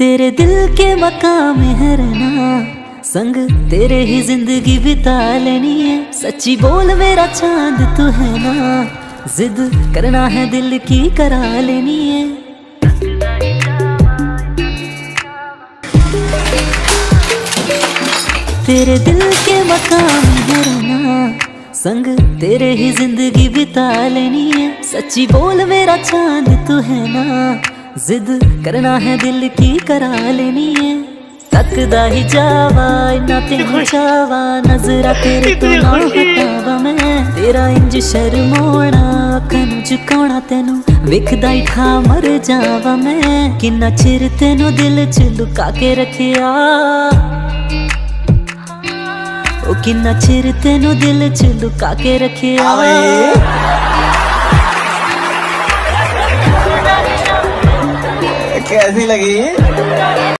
तेरे दिल के मकाम है रहना, संग तेरे ही जिंदगी बिता लेनी है। सच्ची बोल मेरा चांद तू है ना, जिद करना है दिल की करा लेनी है। तेरे दिल के मकाम है रहना, संग तेरे ही जिंदगी बिता लेनी है। सच्ची बोल मेरा चांद तू है ना, जिद करना है दिल की करा लेनी है। तकदा ही जावा ना तेरी जावा, नजरा तेरे तो ना हटावा मैं। तेरा इंज शर्मोना अखन झुकाना, तेनू विखदा ही ठा मर जावा मैं। किन्ना चिर तेनू दिल च लुका के रखिया, ओ किन्ना चिर तेनू दिल च लुका के रखिया। कैसी लगी?